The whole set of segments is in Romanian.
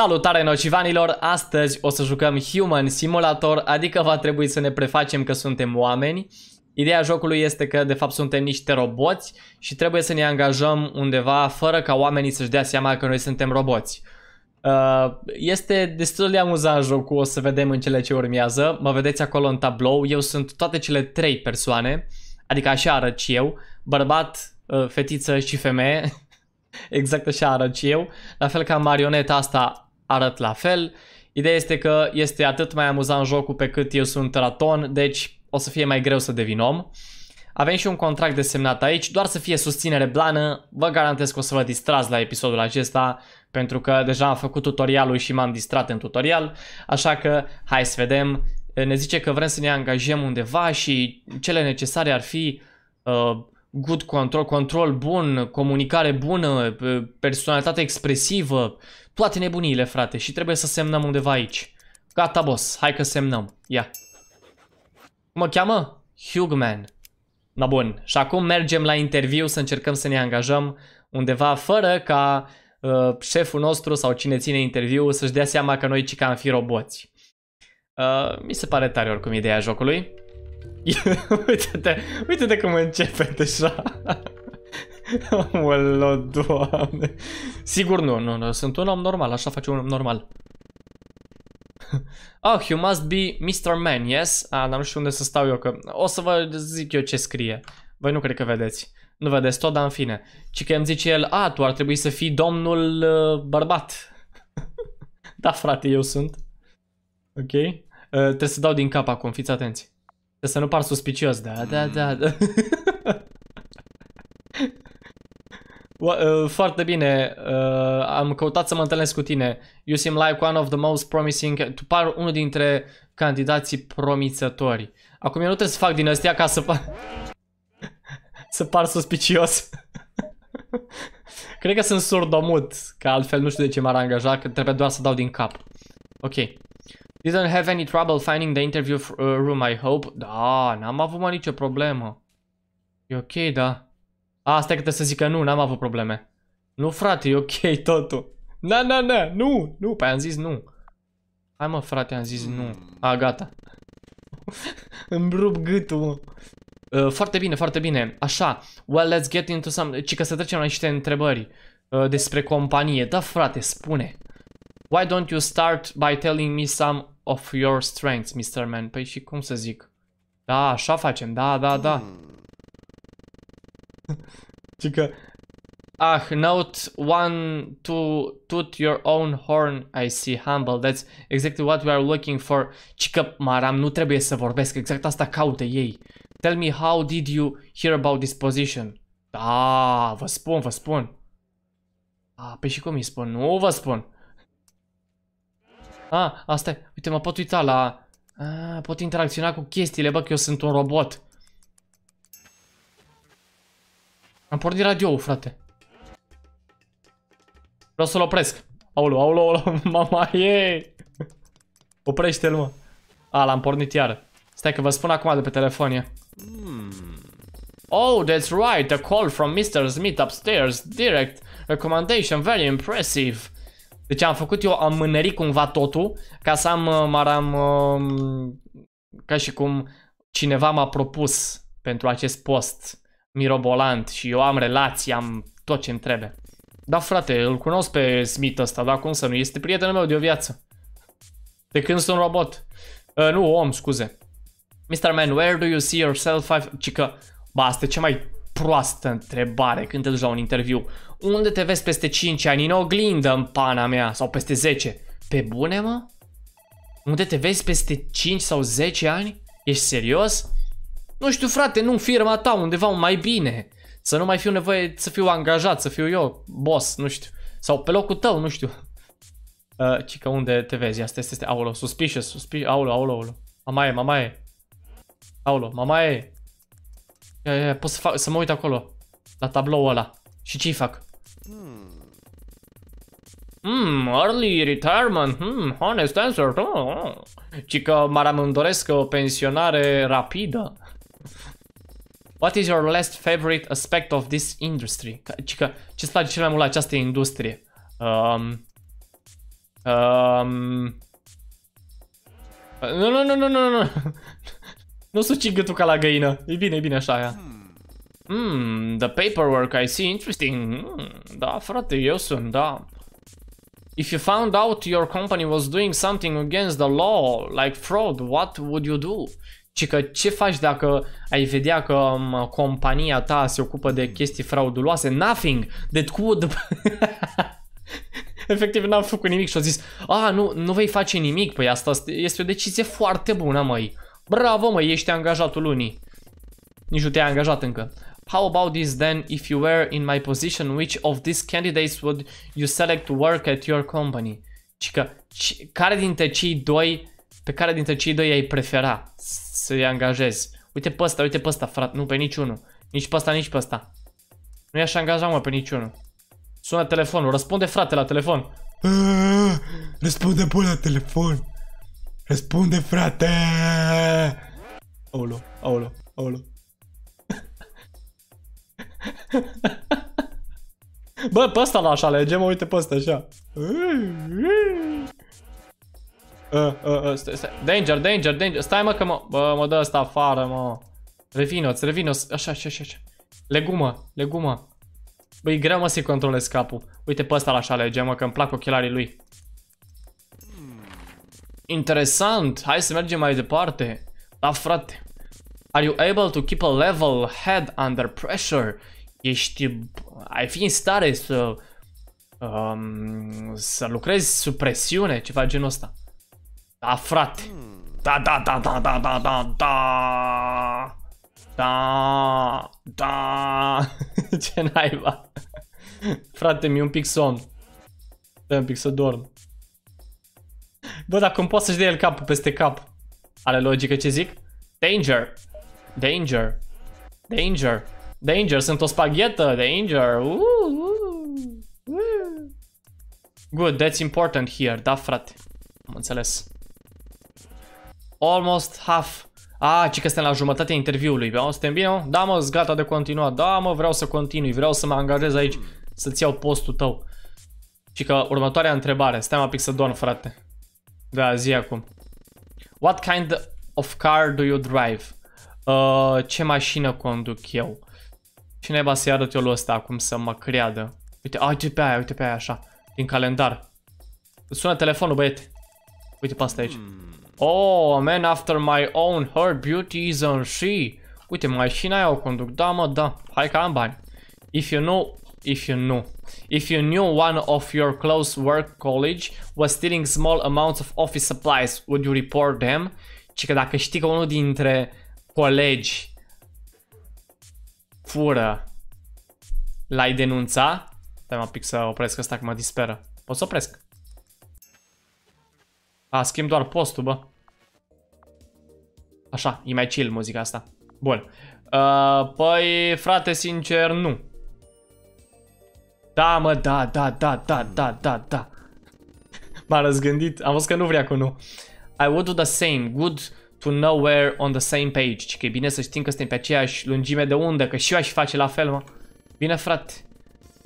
Salutare nocivanilor! Astăzi o să jucăm Human Simulator, adică va trebui să ne prefacem că suntem oameni. Ideea jocului este că de fapt suntem niște roboți și trebuie să ne angajăm undeva fără ca oamenii să-și dea seama că noi suntem roboți. Este destul de amuzant jocul, o să vedem în cele ce urmează. Mă vedeți acolo în tablou, eu sunt toate cele trei persoane, adică așa arăt și eu, bărbat, fetiță și femeie. Exact așa arăt și eu, la fel ca marioneta asta arăt la fel. Ideea este că este atât mai amuzant jocul pe cât eu sunt raton, deci o să fie mai greu să devin om. Avem și un contract de semnat aici, doar să fie susținere blană. Vă garantez că o să vă distrați la episodul acesta, pentru că deja am făcut tutorialul și m-am distrat în tutorial. Așa că hai să vedem, ne zice că vrem să ne angajăm undeva și cele necesare ar fi good control, control bun, comunicare bună, personalitate expresivă, toate nebuniile, frate, și trebuie să semnăm undeva aici. Gata, boss, hai că semnăm. Ia. Cum mă cheamă? Hugman. Na bun, și acum mergem la interviu să încercăm să ne angajăm undeva fără ca șeful nostru sau cine ține interviu să-și dea seama că noi cica am fi roboți. Mi se pare tare oricum ideea jocului. Uite-te cum începe deja. Mălă, Doamne. Sigur nu, sunt un om normal, așa face un om normal. Oh, you must be Mr. Man, yes? Dar nu știu unde să stau eu, că o să vă zic eu ce scrie. Voi nu cred că vedeți. Nu vedeți tot, dar în fine. Ci că îmi zice el, a, tu ar trebui să fii domnul bărbat. Da, frate, eu sunt. Ok. Trebuie să dau din cap acum, fiți atenți. Să nu par suspicios, da. Foarte bine, am căutat să mă întâlnesc cu tine. You seem like one of the most promising. Tu par unul dintre candidații promițători. Acum eu nu trebuie să fac din astea ca să par să par suspicios. Cred că sunt surdomut, că altfel nu știu de ce m-ar angaja, că trebuie doar să dau din cap. Ok. Didn't have any trouble finding the interview room, I hope. Da, n-am avut mai nicio problemă. E ok, da. Asta e că trebuie să zic că nu, n-am avut probleme. Nu, frate, e ok totul. Na, nu, păi am zis nu. Hai mă, frate, am zis nu. A, gata. Îmi rup gâtul, mă. Foarte bine. Așa, well, let's get into some... Ci că să trecem la niște întrebări despre companie. Da, frate, spune. Why don't you start by telling me some of your strengths, Mr. Man? Păi și cum să zic? Da, așa facem, da. Cică... Ah, note one to toot your own horn, I see, humble. That's exactly what we are looking for. Cică, maram, nu trebuie să vorbesc, exact asta caută ei. Tell me how did you hear about this position? Da, vă spun. Ah, păi și cum îi spun? Nu vă spun. Ah, asta e. Uite, mă pot uita la... Ah, pot interacționa cu chestiile, bă, că eu sunt un robot. Am pornit radio-ul, frate. Vreau să-l opresc. Aulu, mama, ei! Oprește-l, mă. Ah, l-am pornit iară. Stai că vă spun acum de pe telefon, ia. Oh, that's right, a call from Mr. Smith upstairs, direct, recommendation, very impressive. Deci am făcut eu, am mânărit cumva totul, ca să am ca și cum cineva m-a propus pentru acest post mirobolant și eu am relații, am tot ce-mi trebuie. Da, frate, îl cunosc pe Smith ăsta, dar cum să nu, este prietenul meu de o viață. De când sunt robot. Nu, om, scuze. Mr. Man, where do you see yourself? Cică, ba, asta e cea mai proastă întrebare când te duci la un interviu. Unde te vezi peste 5 ani? În oglindă, în pana mea, sau peste 10. Pe bune, mă? Unde te vezi peste 5 sau 10 ani? Ești serios? Nu știu, frate, nu, firma ta, undeva mai bine. Să nu mai fiu nevoie să fiu angajat, să fiu eu boss, nu știu. Sau pe locul tău, nu știu. Cică, unde te vezi? Asta este. Aulo, suspicious. Aulo. Mamaie. Aulo, mamaie. Ia, pot să mă uit acolo. La tablou ăla. Și ce-i fac? Early retirement, honest answer. Ci că îmi doresc o pensionare rapidă. What is your last favorite aspect of this industry? Ci că ce-ți place cel mai mult la această industrie? Nu. Nu suci gâtul ca la găină. E bine, e bine așa aia. The paperwork I see, interesting. Da, frate, eu sunt, da. If you found out your company was doing something against the law, like fraud, what would you do? Și că ce faci dacă ai vedea că compania ta se ocupă de chestii frauduloase? Nothing that could... Efectiv n-am făcut nimic și au zis: a, nu vei face nimic. Păi asta este o decizie foarte bună, măi. Bravo, măi, ești angajatul lunii. Nici nu te-ai angajat încă. How about this then, if you were in my position, which of these candidates would you select to work at your company? Și că care dintre cei doi, pe care dintre cei doi ai prefera să-i angajezi? Uite pe ăsta, uite pe ăsta, frate, nu pe niciunul. Nici pe ăsta, nici pe ăsta. Nu i-aș angaja, mă, pe niciunul. Sună telefonul, răspunde, frate, la telefon. Răspunde, bă, la telefon. Răspunde, frate. Aolo, aolo, aolo. Bă, pe ăsta l-aș alege, mă, uite pe ăsta, așa. Stai. Danger, danger, danger. Stai, mă, că mă dă ăsta afară, mă. Revino-ți, revino-ți. Așa. Legumă. Băi, e greu, mă, să-i controlez capul. Uite pe ăsta l-aș alege, mă, că îmi plac ochelarii lui. Interesant. Hai să mergem mai departe. Da, frate. Are you able to keep a level head under pressure? Ai fi în stare să să lucrezi sub presiune, ceva genul ăsta. Da, frate. Da. Ce naiba. Frate, mi-e un pic somn. Stai un pic să dorm. Bă, dacă îmi poate să-și dea el capul peste cap. Are logică ce zic? Danger. Sunt o spaghetă. Danger. Good, that's important here. Da, frate. Am înțeles. Almost half. Ah, ci că suntem la jumătatea interviului. Vreau, suntem bine, mă? Da, mă, gata de continuat. Da, mă, vreau să continui. Vreau să mă angajez aici. Să-ți iau postul tău. Și că următoarea întrebare. Stai un pic să dorm, frate. Da, zi acum. What kind of car do you drive? Ce mașină conduc eu? Și neba să-i arăt eu lui ăsta acum să mă creadă. Uite, uite pe aia, uite pe aia așa. Din calendar. Îți sună telefonul, băiete. Uite pe asta aici. Oh, a man after my own heart, beauty is on she. Uite, mașina aia o conduc. Da, mă, da. Hai că am bani. If you knew one of your close work colleagues was stealing small amounts of office supplies, would you report them? Și că dacă știi că unul dintre colegi fură, l-ai denunța? Stai mă pic să opresc ăsta că mă disperă. Pot să opresc? A, schimb doar postul, bă. Așa, e mai chill muzica asta. Bun. Păi, frate, sincer, nu. Da, mă, da. M-a răzgândit, am văzut că nu vrea cu nu. I would do the same, good to nowhere on the same page. Ci că e bine să știm că suntem pe aceeași lungime de undă, că și eu aș face la fel, mă. Bine, frate.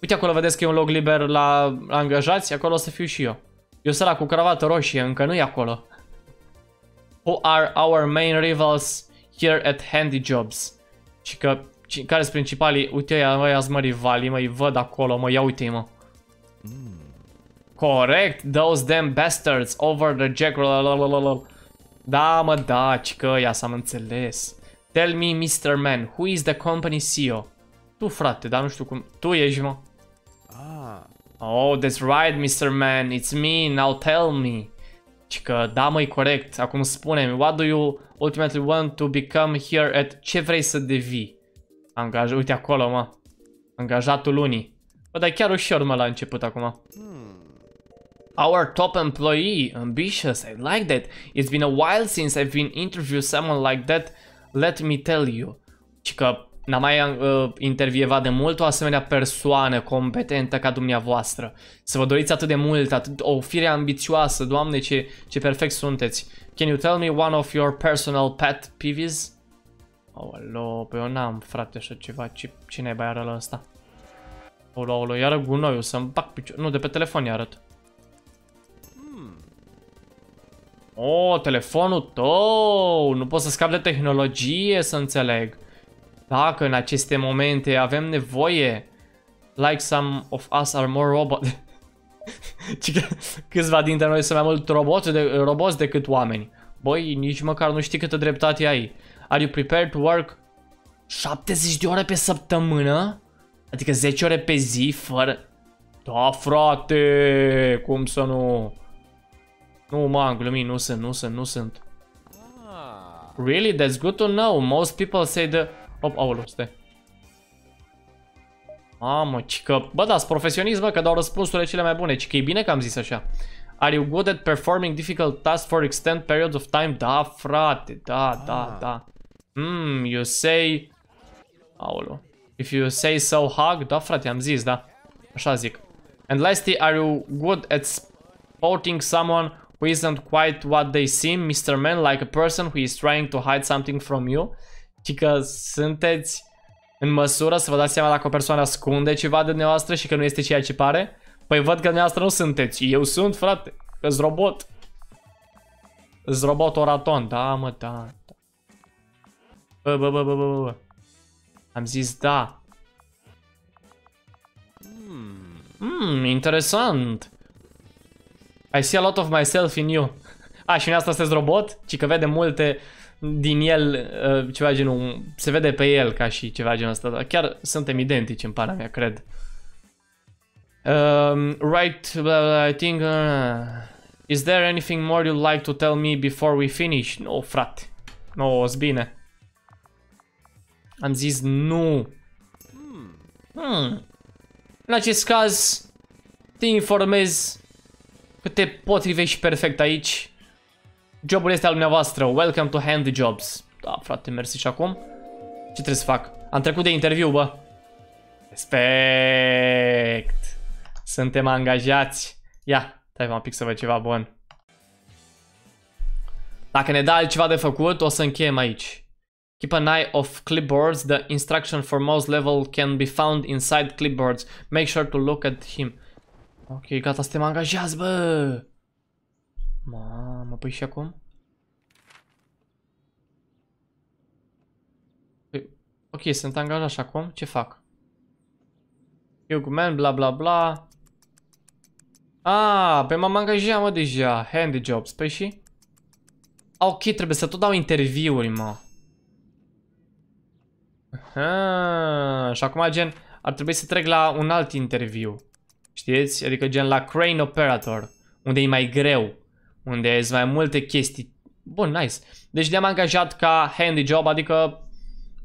Uite acolo, vedeți că e un loc liber la angajați, acolo o să fiu și eu. Eu sunt ăla cu cravată roșie, încă nu e acolo. Who are our main rivals here at Handy Jobs? Ci că... care sunt principalii? Uite, ia-s mă rivalii, mă, îi văd acolo, mă, ia uite-i, mă. Corect, those damn bastards over the jack. Da, mă, da, cică, ia să am înțeles. Tell me, Mr. Man, who is the company CEO? Tu, frate, dar nu știu cum, tu ești, mă. Oh, that's right, Mr. Man, it's me, now tell me. Cică, da, mă, e corect, acum spune-mi, what do you ultimately want to become here at... Ce vrei să devii? Uite acolo, mă. Angajatul lunii. Bă, dar chiar ușor, mă, la început acum. Our top employee. Ambitious, I like that. It's been a while since I've been interviewed someone like that. Let me tell you. Și că n-am mai intervievat de mult o asemenea persoană competentă ca dumneavoastră. Să vă doriți atât de mult, o fire ambițioasă. Doamne, ce perfect sunteți. Can you tell me one of your personal pet peeves? Aolo, pe eu n-am, frate, așa ceva. Ce naiba iară la ăsta? Aolo, iară gunoiul, să-mi bag piciorul. Nu, de pe telefon i-arăt. Oh, telefonul tău! Nu poți să scapi de tehnologie, să înțeleg. Dacă în aceste momente avem nevoie. Like some of us are more robot. Câțiva dintre noi sunt mai mult roboți decât oameni. Băi, nici măcar nu știi câtă dreptate ai. Are you prepared to work 70 de ore pe săptămână? Adică 10 ore pe zi fără... Da, frate! Cum să nu... Nu, mă, am glumit, nu sunt. Really? That's good to know. Most people say the... Op, aoleu, stai. Mamă, cică... Bă, da-s profesionist, bă, că dau răspunsurile cele mai bune. Cică e bine că am zis așa. Are you good at performing difficult tasks for extended periods of time? Da, frate, da. You say... Aoleu. If you say so, hug. Da, frate, am zis, da. Așa zic. And lastly, are you good at spotting someone who isn't quite what they seem, Mr. Man, like a person who is trying to hide something from you? Și că sunteți în măsură să vă dați seama dacă o persoană ascunde ceva de dumneavoastră și că nu este ceea ce pare? Păi văd că dumneavoastră nu sunteți. Eu sunt, frate. Că-s robot. Îs robot oraton. Da, mă, da. Bă. Am zis da. Interesant. I see a lot of myself in you. A, și în asta sunteți robot? Ci că vede multe din el, ceva genul, se vede pe el ca și ceva genul ăsta. Chiar suntem identici în pana mea, cred. Right, I think... is there anything more you'd like to tell me before we finish? No, frate. No, o-s bine. Am zis nu. În acest caz, te informez că te potrivești perfect aici. Jobul este al dumneavoastră. Welcome to Handy Jobs. Da, frate, mersi și acum. Ce trebuie să fac? Am trecut de interviu, bă. Respect. Suntem angajați. Ia, stai un pic să văd ceva bun. Dacă ne dai altceva de făcut, o să încheiem aici. Keep an eye off clipboards. The instruction for mouse level can be found inside clipboards. Make sure to look at him. Ok, gata, suntem angajați, bă! Mamă, păi și acum? Ok, sunt angajat și acum? Ce fac? Human, bla bla bla. Ah, păi m-am angajat, mă, deja. Handy Jobs, păi și? Ok, trebuie să tot dau interviuri, mă. Și acum, gen, ar trebui să trec la un alt interviu. Știți? Adică, gen, la Crane Operator, unde e mai greu, unde sunt mai multe chestii. Bun, nice. Deci ne-am angajat ca handy job, adică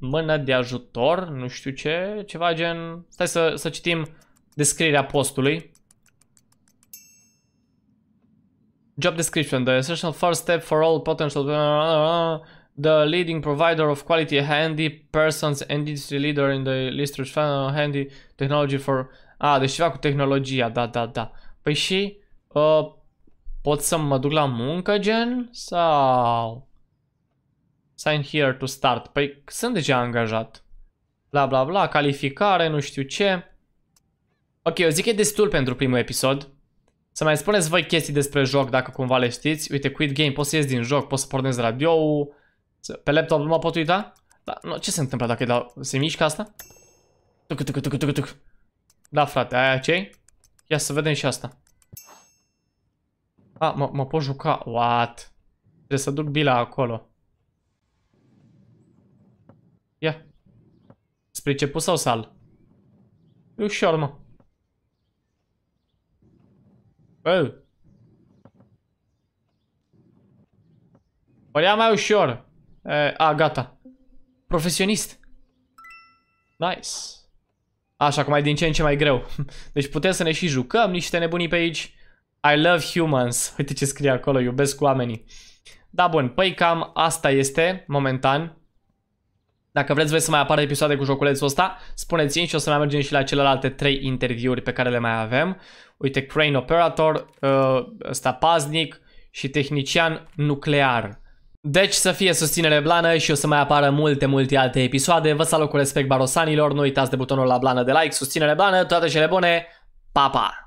mână de ajutor, nu știu ce, ceva gen... Stai să citim descrierea postului. Job description. The essential first step for all potential... The leading provider of quality handy persons and industry leader in the research handy technology for... Ah, deci ceva cu tehnologia, da. Păi și... pot să mă duc la muncă, gen? Sau... Sign here to start. Păi sunt deja angajat. Bla bla bla, calificare, nu știu ce. Ok, eu zic că e destul pentru primul episod. Să mai spuneți voi chestii despre joc, dacă cumva le știți. Uite, quit game, poți să ies din joc, poți să pornezi radio-ul. Pe laptop nu mă pot uita? Da, nu, ce se întâmplă dacă îi dau? Se mișcă asta? Tuc. Da, frate, aia ce-i? Ia să vedem și asta. A, mă pot juca. What? Trebuie să duc bila acolo. Ia. Spre început sau sal? E ușor, mă. Oh. Părea mai ușor. A, gata. Profesionist. Nice. Așa, acum e din ce în ce mai greu. Deci putem să ne și jucăm niște nebunii pe aici. I love humans. Uite ce scrie acolo, iubesc oamenii. Da, bun, păi cam asta este, momentan. Dacă vreți voi să mai apară episoade cu joculețul ăsta, spuneți-mi și o să mai mergem și la celelalte 3 interviuri pe care le mai avem. Uite, Crane Operator, ăsta paznic și tehnician nuclear. Deci să fie susținere blană și o să mai apară multe alte episoade. Vă salut cu respect, barosanilor, nu uitați de butonul la blană de like, susținere blană, toate cele bune, pa, pa!